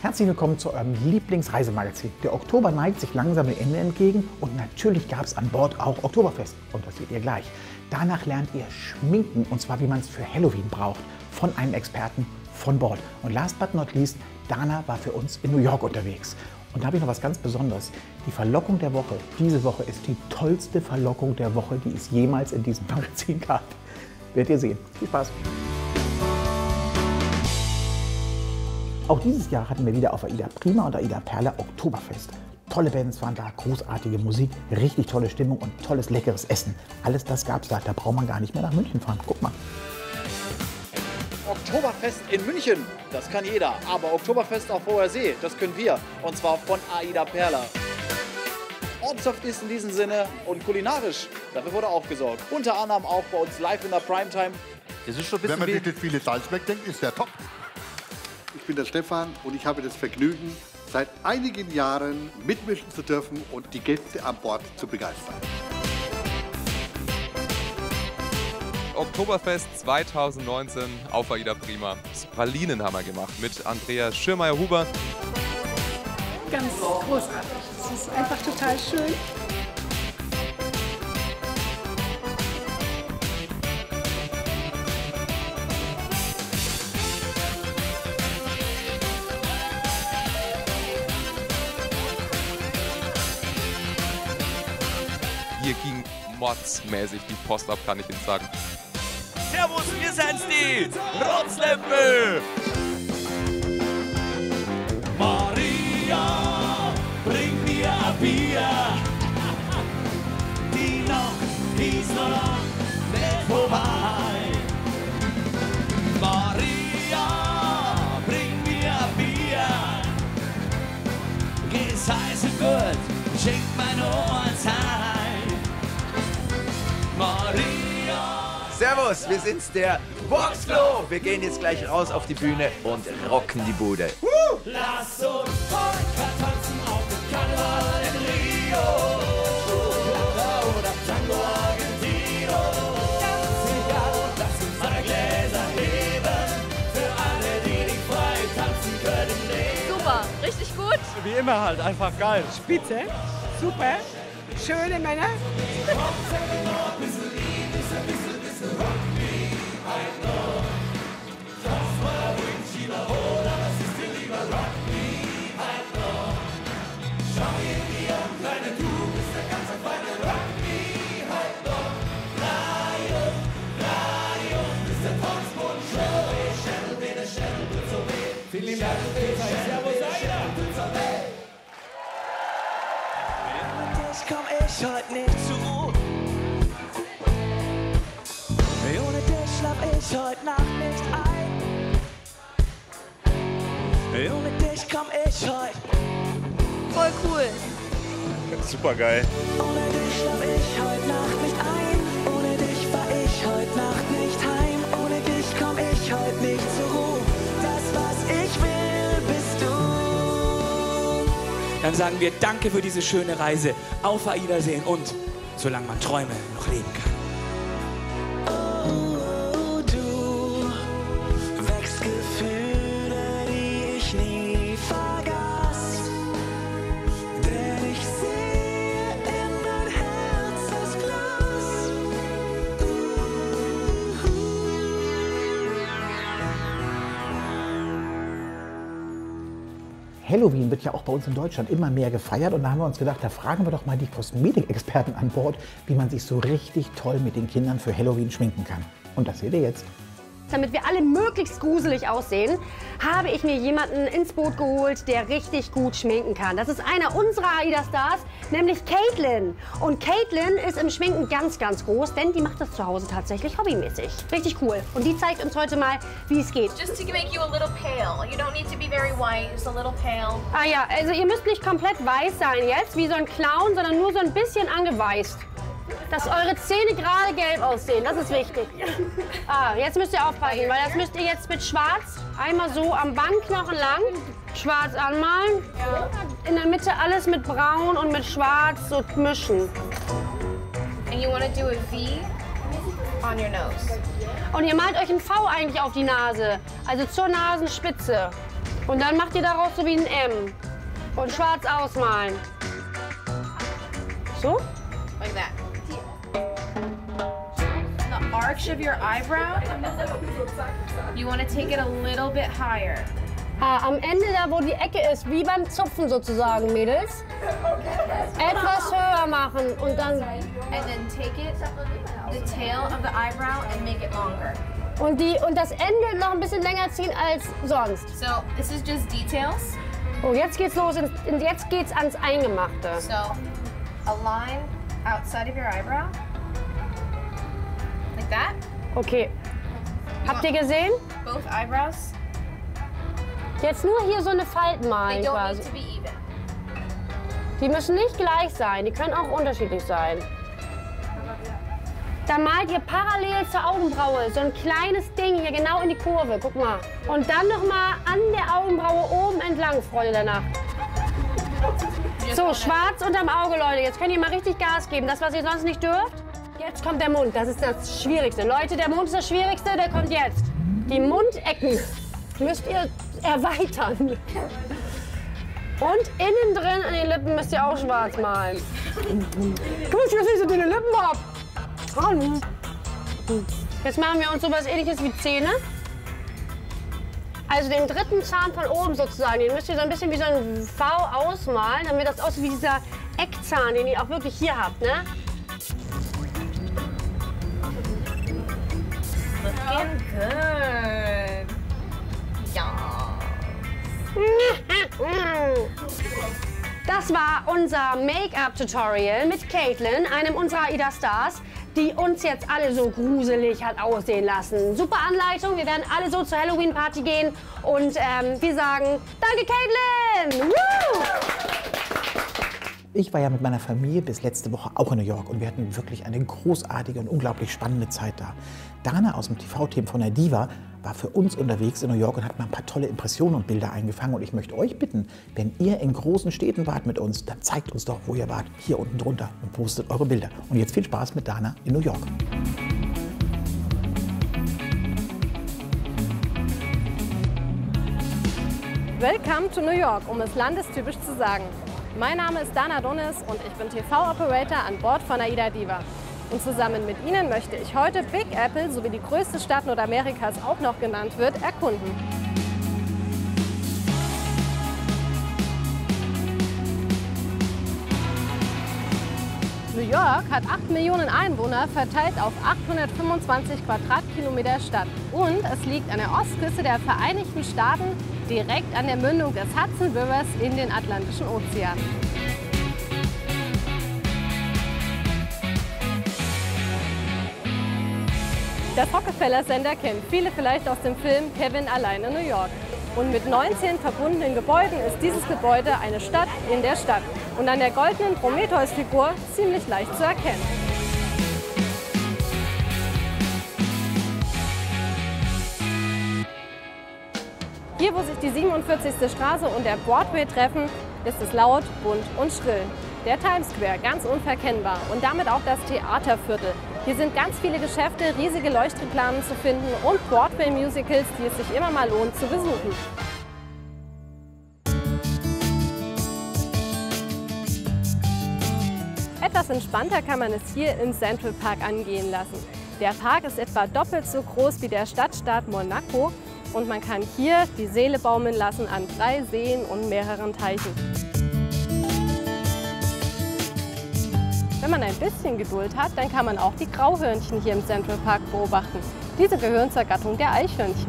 Herzlich willkommen zu eurem Lieblingsreisemagazin. Der Oktober neigt sich langsam dem Ende entgegen und natürlich gab es an Bord auch Oktoberfest. Und das seht ihr gleich. Danach lernt ihr schminken, und zwar wie man es für Halloween braucht, von einem Experten von Bord. Und last but not least, Dana war für uns in New York unterwegs. Und da habe ich noch was ganz Besonderes. Die Verlockung der Woche, diese Woche, ist die tollste Verlockung der Woche, die es jemals in diesem Magazin gab. Werdet ihr sehen. Viel Spaß! Auch dieses Jahr hatten wir wieder auf Aida Prima und Aida Perla Oktoberfest. Tolle Bands waren da, großartige Musik, richtig tolle Stimmung und tolles leckeres Essen. Alles das gab es da, da braucht man gar nicht mehr nach München fahren. Guck mal. Oktoberfest in München, das kann jeder. Aber Oktoberfest auf hoher See, das können wir. Und zwar von Aida Perla. Ortshaft ist in diesem Sinne und kulinarisch, dafür wurde auch gesorgt. Unter anderem auch bei uns live in der Primetime. Das ist schon ein bisschen, wenn man nicht mit viele Salzberg denkt, ist der top. Ich bin der Stefan und ich habe das Vergnügen, seit einigen Jahren mitmischen zu dürfen und die Gäste an Bord zu begeistern. Oktoberfest 2019 auf Aida Prima. Pralinen haben wir gemacht mit Andreas Schirmeier-Huber. Ganz großartig. Es ist einfach total schön. Hier ging mordsmäßig die Post ab, kann ich Ihnen sagen. Servus, wir sind's die Trotzlempel! Maria, bring mir ein Bier. Die Nacht ist noch nicht vorbei. Maria, bring mir ein Bier. Geht's heiß und gut, schenk mir noch eins heim. Maria. Servus, wir sind's, der Wurks-Clo. Wir gehen jetzt gleich raus auf die Bühne und rocken die Bude. Woo! Lass uns Polka tanzen auf dem Karneval in Rio. Schuhplatter oder Tango Argentino. Ganz egal, lass uns alle Gläser heben. Für alle, die nicht frei tanzen können, leben. Super, richtig gut. Wie immer halt, einfach geil. Spitze, super, schöne Männer. Ich komm heute nicht zur Ruhe. Ohne dich schlaf ich heute Nacht nicht ein. Ohne dich komm ich heute. Voll cool. Super geil. Ohne dich schlaf ich heute Nacht nicht ein. Ohne dich fahr ich heute Nacht nicht heim. Ohne dich komm ich heute nicht zur Ruhe. Das, was ich will, bist du. Dann sagen wir Danke für diese schöne Reise. Auf Aida sehen und solange man Träume noch leben kann. Oh, du wächst Gefühle, die ich nie vergaß. Denn ich sehe in mein Herzensglas. Halloween wird ja auch bei uns in Deutschland immer mehr gefeiert und da haben wir uns gedacht, da fragen wir doch mal die Kosmetikexperten an Bord, wie man sich so richtig toll mit den Kindern für Halloween schminken kann. Und das seht ihr jetzt. Damit wir alle möglichst gruselig aussehen, habe ich mir jemanden ins Boot geholt, der richtig gut schminken kann. Das ist einer unserer AIDA-Stars, nämlich Caitlin. Und Caitlin ist im Schminken ganz, ganz groß, denn die macht das zu Hause tatsächlich hobbymäßig. Richtig cool. Und die zeigt uns heute mal, wie es geht. Just to make you a little pale. You don't need to be very white, just a little pale. Ah ja, also ihr müsst nicht komplett weiß sein jetzt, wie so ein Clown, sondern nur so ein bisschen angeweißt. Dass eure Zähne gerade gelb aussehen, das ist wichtig. Ah, jetzt müsst ihr aufpassen, weil das müsst ihr jetzt mit Schwarz einmal so am Wangenknochen lang schwarz anmalen. In der Mitte alles mit Braun und mit Schwarz so mischen. And you want to do a V on your nose. Und ihr malt euch ein V eigentlich auf die Nase, also zur Nasenspitze. Und dann macht ihr daraus so wie ein M. Und schwarz ausmalen. So? Like that. The arch of your eyebrow. You want to take it a little bit higher. Ah, am Ende da, wo die Ecke ist, wie beim Zupfen sozusagen, Mädels. Etwas höher machen und dann. And then take it, the tail of the eyebrow and make it longer. Und das Ende noch ein bisschen länger ziehen als sonst. So, this is just details. Oh, jetzt geht's los und jetzt geht's ans Eingemachte. So, a line outside of your eyebrow. Like that. Okay. Habt ihr gesehen? Both eyebrows. Jetzt nur hier so eine Falten malen quasi. Die müssen nicht gleich sein, die können auch unterschiedlich sein. Dann malt ihr parallel zur Augenbraue so ein kleines Ding hier genau in die Kurve, guck mal. Und dann nochmal an der Augenbraue oben entlang, Freunde der Nacht. So, schwarz unterm Auge, Leute, jetzt könnt ihr mal richtig Gas geben, das, was ihr sonst nicht dürft. Jetzt kommt der Mund, das ist das Schwierigste. Leute, der Mund ist das Schwierigste, der kommt jetzt. Die Mundecken müsst ihr erweitern. Und innen drin an den Lippen müsst ihr auch schwarz malen. Guck, dass ich so dünne Lippen hab. Jetzt machen wir uns sowas Ähnliches wie Zähne. Also den dritten Zahn von oben sozusagen, den müsst ihr so ein bisschen wie so ein V ausmalen, damit das aussieht wie dieser Eckzahn, den ihr auch wirklich hier habt, ne? Looking good. Ja. Das war unser Make-up-Tutorial mit Caitlin, einem unserer AIDA-Stars, die uns jetzt alle so gruselig hat aussehen lassen. Super Anleitung, wir werden alle so zur Halloween-Party gehen und wir sagen, danke Caitlin! Ich war ja mit meiner Familie bis letzte Woche auch in New York und wir hatten wirklich eine großartige und unglaublich spannende Zeit da. Dana aus dem TV-Team von der Diva war für uns unterwegs in New York und hat mal ein paar tolle Impressionen und Bilder eingefangen. Und ich möchte euch bitten, wenn ihr in großen Städten wart mit uns, dann zeigt uns doch, wo ihr wart, hier unten drunter und postet eure Bilder. Und jetzt viel Spaß mit Dana in New York. Welcome to New York, um es landestypisch zu sagen. Mein Name ist Dana Donis und ich bin TV-Operator an Bord von Aida Diva. Und zusammen mit Ihnen möchte ich heute Big Apple, so wie die größte Stadt Nordamerikas auch noch genannt wird, erkunden. New York hat 8 Millionen Einwohner, verteilt auf 825 Quadratkilometer Stadt. Und es liegt an der Ostküste der Vereinigten Staaten, direkt an der Mündung des Hudson Rivers in den Atlantischen Ozean. Der Rockefeller-Sender kennt viele vielleicht aus dem Film Kevin allein in New York. Und mit 19 verbundenen Gebäuden ist dieses Gebäude eine Stadt in der Stadt. Und an der goldenen Prometheus-Figur ziemlich leicht zu erkennen. Hier, wo sich die 47. Straße und der Broadway treffen, ist es laut, bunt und schrill. Der Times Square, ganz unverkennbar und damit auch das Theaterviertel. Hier sind ganz viele Geschäfte, riesige Leuchtreklamen zu finden und Broadway-Musicals, die es sich immer mal lohnt zu besuchen. Etwas entspannter kann man es hier im Central Park angehen lassen. Der Park ist etwa doppelt so groß wie der Stadtstaat Monaco und man kann hier die Seele baumeln lassen an 3 Seen und mehreren Teichen. Wenn man ein bisschen Geduld hat, dann kann man auch die Grauhörnchen hier im Central Park beobachten. Diese gehören zur Gattung der Eichhörnchen.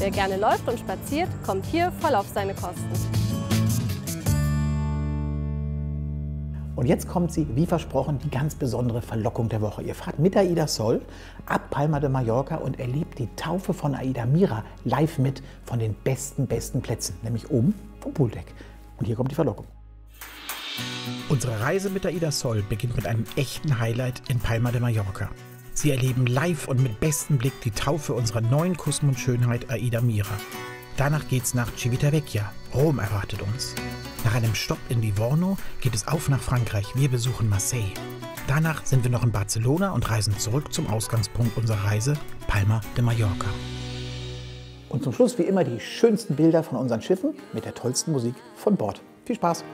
Wer gerne läuft und spaziert, kommt hier voll auf seine Kosten. Und jetzt kommt sie, wie versprochen, die ganz besondere Verlockung der Woche. Ihr fahrt mit Aida Sol ab Palma de Mallorca und erlebt die Taufe von Aida Mira live mit von den besten Plätzen, nämlich oben vom Pooldeck. Und hier kommt die Verlockung. Unsere Reise mit Aida Sol beginnt mit einem echten Highlight in Palma de Mallorca. Sie erleben live und mit bestem Blick die Taufe unserer neuen Kosmos-Schönheit Aida Mira. Danach geht's nach Civitavecchia. Rom erwartet uns. Nach einem Stopp in Livorno geht es auf nach Frankreich. Wir besuchen Marseille. Danach sind wir noch in Barcelona und reisen zurück zum Ausgangspunkt unserer Reise, Palma de Mallorca. Und zum Schluss wie immer die schönsten Bilder von unseren Schiffen mit der tollsten Musik von Bord. Viel Spaß!